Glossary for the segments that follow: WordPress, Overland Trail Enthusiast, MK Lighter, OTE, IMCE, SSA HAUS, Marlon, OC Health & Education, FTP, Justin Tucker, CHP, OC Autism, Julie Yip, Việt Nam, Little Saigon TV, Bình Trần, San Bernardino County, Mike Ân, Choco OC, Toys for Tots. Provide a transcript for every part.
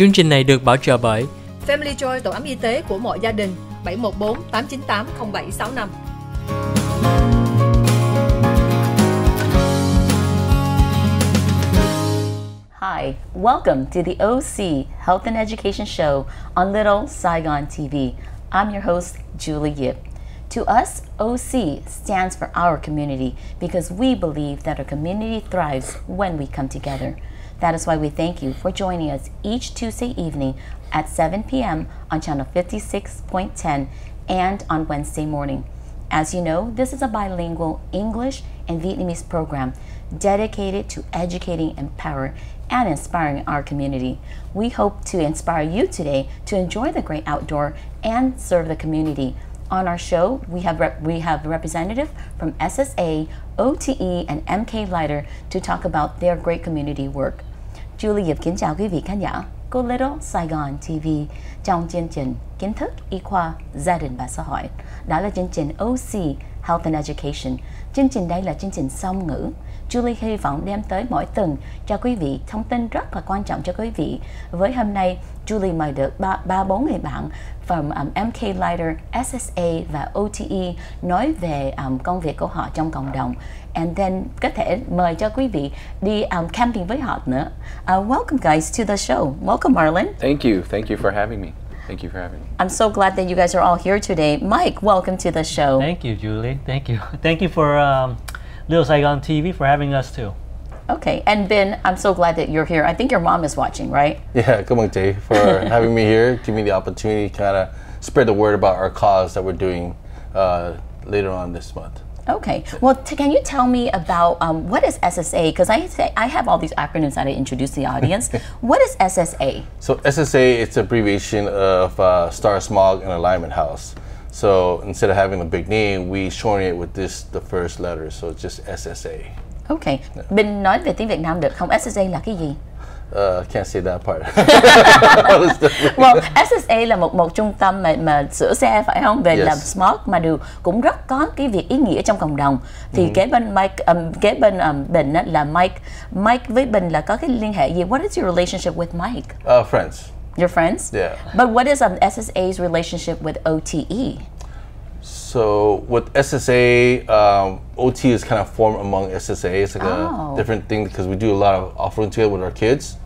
Chương trình này được bảo trợ bởi Family Joy, tổ ấm y tế của mọi gia đình, 714-898-0765. Hi, welcome to the OC Health and Education Show on Little Saigon TV. I'm your host, Julie Yip. To us, OC stands for our community because we believe that our community thrives when we come together. That is why we thank you for joining us each Tuesday evening at 7 p.m. on channel 56.10 and on Wednesday morning. As you know, this is a bilingual English and Vietnamese program dedicated to educating, empowering, and inspiring our community. We hope to inspire you today to enjoy the great outdoor and serve the community. On our show, we have representative from SSA, OTE, and MK Lighter to talk about their great community work. Julie Yip kính chào quý vị khán giả của Little Saigon TV trong chương trình Kiến thức y khoa gia đình và xã hội. Đó là chương trình OC Health and Education. Chương trình đây là chương trình song ngữ. Julie hy vọng đem tới mỗi tuần cho quý vị thông tin rất là quan trọng cho quý vị. Với hôm nay, Julie mời được 3-4 người bạn from MK Lighter, SSA và OTE nói về công việc của họ trong cộng đồng. And then có thể mời cho quý vị đi camping với họ nữa. Welcome guys to the show. Welcome Marlon. Thank you for having me. Thank you for having me. I'm so glad that you guys are all here today. Mike, welcome to the show. Thank you, Julie. Thank you for Little Saigon TV for having us too. Okay, and Ben, I'm so glad that you're here. I think your mom is watching, right? Yeah, good morning, Jay, for having me here, giving me the opportunity to kind of spread the word about our cause that we're doing later on this month. Okay, well, can you tell me about what is SSA? Because I have all these acronyms that I introduce to the audience. What is SSA? So SSA, it's an abbreviation of Star Smog and Alignment House. So instead of having a big name, we shorten it with this, the first letter. So it's just SSA. Okay. Yeah. Bình nói về tiếng Việt Nam được không? SSA là cái gì? Can't say that part. Well, SSA là một trung tâm mà sửa xe phải không? Về yes. Làm smog mà đều cũng rất có cái việc ý nghĩa trong cộng đồng. Thì kế bên Bình là Mike. Mike với Bình là có cái liên hệ gì? What is your relationship with Mike? Friends. Your friends? Yeah. But what is SSA's relationship with OTE? So with SSA, OT is kind of formed among SSA. It's like a different thing because we do a lot of offering together with our kids.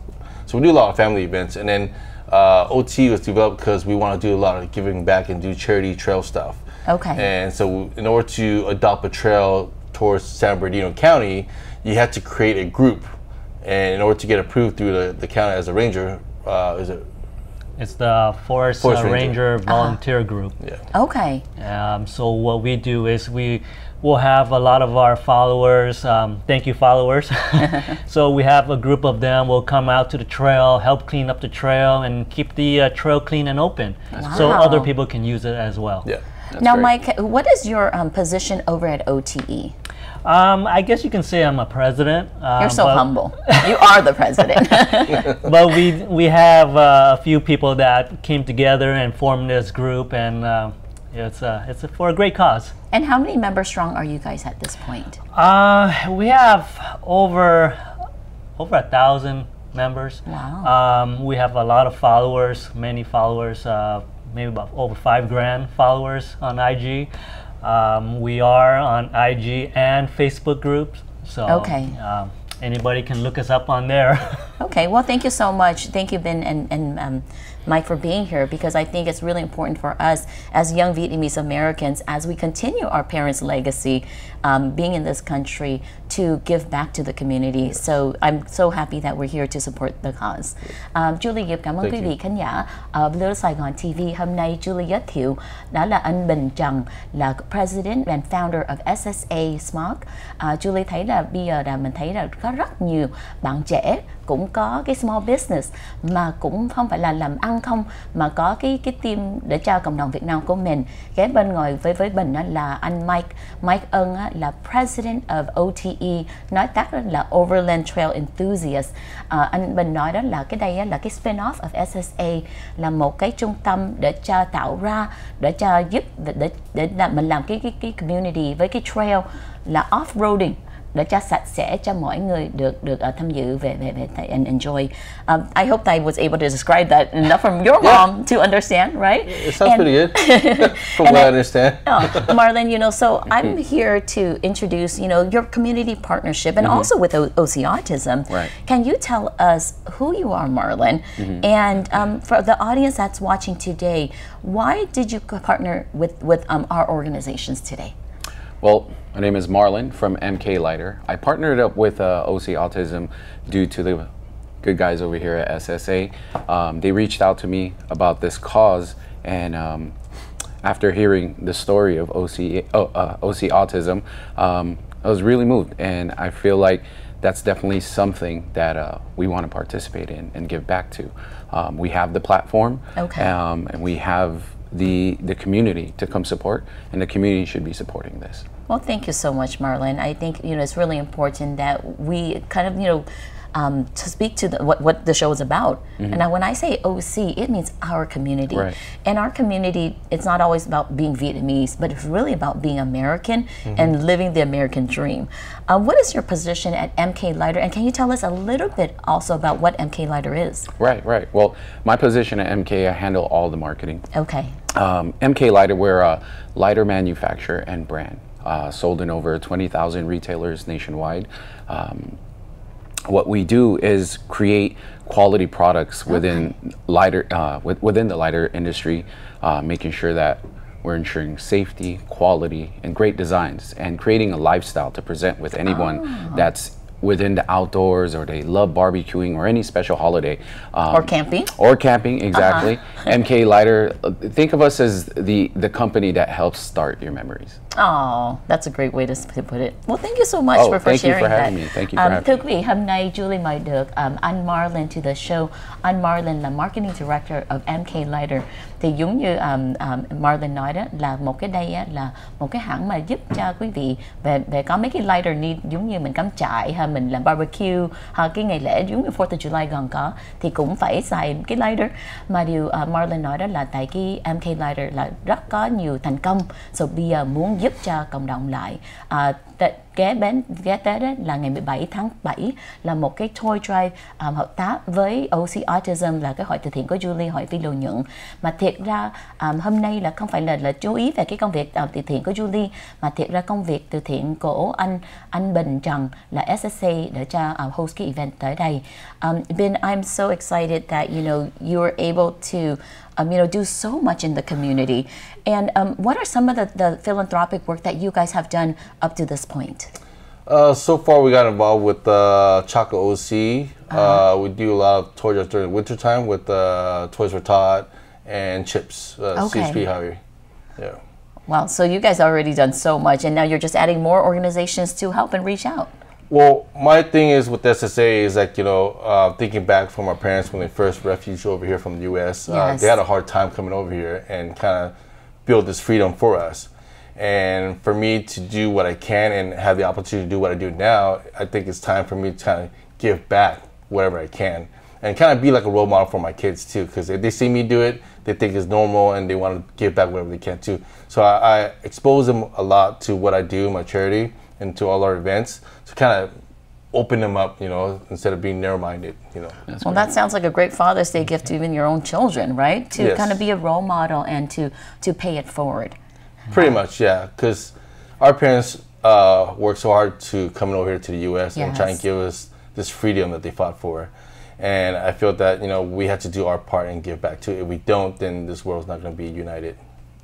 So we do a lot of family events. And then OT was developed because we want to do a lot of giving back and do charity trail stuff. Okay. And so in order to adopt a trail towards San Bernardino County, you had to create a group. And in order to get approved through the county as a ranger, it's the Forest Ranger Volunteer Group. Yeah. Okay. So what we do is we will have a lot of our followers, thank you followers. So we have a group of them will come out to the trail, help clean up the trail, and keep the trail clean and open. Wow. So other people can use it as well. Yeah. Now, Mike, what is your position over at OTE? I guess you can say I'm a president. You're so humble. You are the president. But we have a few people that came together and formed this group, and it's for a great cause. And how many members strong are you guys at this point? We have over 1,000 members. Wow. We have a lot of followers, many followers, maybe about over 5,000 followers on IG. We are on IG and Facebook groups, so okay. Anybody can look us up on there. Okay, well, thank you so much. Thank you, Ben and Mike, for being here, because I think it's really important for us as young Vietnamese Americans, as we continue our parents' legacy, being in this country, to give back to the community. Yes. So I'm so happy that we're here to support the cause. Julie Yip, cảm ơn quý vị khán giả of Little Saigon TV. Hôm nay Julie giới thiệu đó là anh Bình Trần, là President and Founder of SSA Smog. Julie thấy là bây giờ là mình thấy là có rất nhiều bạn trẻ cũng có cái small business mà cũng không phải là làm ăn không, mà có cái team để cho cộng đồng Việt Nam của mình. Kế bên ngồi với Bình là anh Mike Ân là President of OTE, nói tắt là Overland Trail Enthusiast. Anh Bình nói đó là cái đây là cái spin-off of SSA, là một cái trung tâm để cho tạo ra, để cho giúp để mình làm cái community với cái trail là off-roading. để cho sạch sẽ cho mọi người được tham dự về and enjoy. I hope that I was able to describe that enough from your mom to understand, right? It sounds pretty good from what I understand. Marlon, you know, so I'm here to introduce, you know, your community partnership and also with OC Autism. Right. Can you tell us who you are, Marlon? And for the audience that's watching today, why did you partner with our organizations today? Well, my name is Marlon from MK Lighter. I partnered up with OC Autism due to the good guys over here at SSA. They reached out to me about this cause, and after hearing the story of OC Autism, I was really moved, and I feel like that's definitely something that we want to participate in and give back to. We have the platform, and we have the community to come support, and the community should be supporting this. Well, thank you so much, Marlon. I think, you know, it's really important that we kind of, you know, to speak to what the show is about. And now when I say OC, it means our community. And our community, it's not always about being Vietnamese, but it's really about being American and living the American dream. What is your position at MK Lighter? And can you tell us a little bit also about what MK Lighter is? Right. Well, my position at MK, I handle all the marketing. MK Lighter, we're a lighter manufacturer and brand, sold in over 20,000 retailers nationwide. What we do is create quality products within lighter within the lighter industry, making sure that we're ensuring safety, quality, and great designs, and creating a lifestyle to present with anyone that's within the outdoors, or they love barbecuing, or any special holiday, or camping. Or camping, exactly. MK Lighter, think of us as the company that helps start your memories. Oh, that's a great way to put it. Well, thank you so much for sharing that. Thank you for having me. Thưa quý vị, hôm nay Julie mời được anh Marlon to the show. Anh Marlon là Marketing Director of MK Lighter. Thì giống như Marlon nói đó, là một cái đây á, là một cái hãng mà giúp cho quý vị về có mấy cái lighter need, giống như mình cắm trại hay mình làm barbecue, cái ngày lễ giống như 4th of July gần có thì cũng phải xài cái lighter. Mà điều Marlon nói đó là tại cái MK Lighter là rất có nhiều thành công, rồi bây giờ muốn giúp cho cộng đồng lại. Kế tới đó là ngày 17 tháng 7 là một cái toy drive hợp tác với OC Autism, là cái hội từ thiện của Julie, hội phi lợi nhuận. Mà thiệt ra hôm nay là không phải là chú ý về cái công việc từ thiện của Julie, mà thiệt ra công việc từ thiện của anh Bình Trần là SSA để cho host cái event tới đây. Ben, I'm so excited that you know you were able to you know, do so much in the community. And what are some of the philanthropic work that you guys have done up to this point? So far, we got involved with Choco OC. We do a lot of toy drives during wintertime with Toys for Tots and Chips, CHP hobby. Yeah. Wow, so you guys already done so much, and now you're just adding more organizations to help and reach out. Well, my thing is with SSA is like, you know, thinking back from our parents when they first refuged over here from the U.S., they had a hard time coming over here and kind of build this freedom for us. And for me to do what I can and have the opportunity to do what I do now, I think it's time for me to kind of give back whatever I can and kind of be like a role model for my kids too, because if they see me do it, they think it's normal and they want to give back whatever they can too. So I expose them a lot to what I do, my charity, and to all our events, to kind of open them up, you know, instead of being narrow-minded, you know. Well, that sounds like a great Father's Day gift to even your own children, right? To kind of be a role model and to pay it forward. Pretty much, yeah, because our parents worked so hard to come over here to the U.S. and try and give us this freedom that they fought for. And I feel that, you know, we have to do our part and give back too. If we don't, then this world's not going to be united.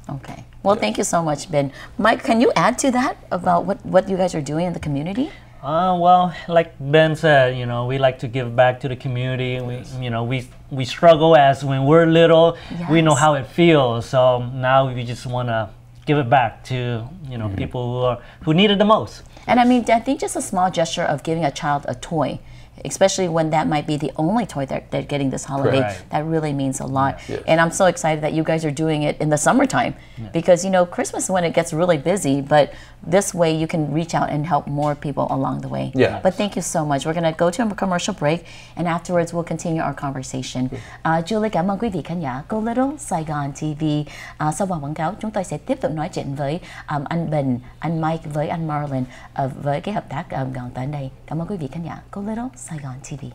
Okay. Well, thank you so much, Ben. Mike, can you add to that about what you guys are doing in the community? Well, like Ben said, you know, we like to give back to the community. We, you know, we struggle as when we're little. We know how it feels. So now we just want to give it back to, you know, people who need it the most. And I mean, I think just a small gesture of giving a child a toy especially when that might be the only toy they're getting this holiday. Right. That really means a lot. Yes. And I'm so excited that you guys are doing it in the summertime, because, you know, Christmas when it gets really busy, but this way you can reach out and help more people along the way. Yeah. But thank you so much. We're going to go to a commercial break, and afterwards we'll continue our conversation. Julie, cảm ơn quý vị khán giả của Little Saigon TV. Sau vòng quảng cáo, chúng tôi sẽ tiếp tục nói chuyện với anh Bình, anh Mike với anh Marlon với cái hợp tác gần tới đây. Cảm ơn quý vị khán giả của Little Saigon TV.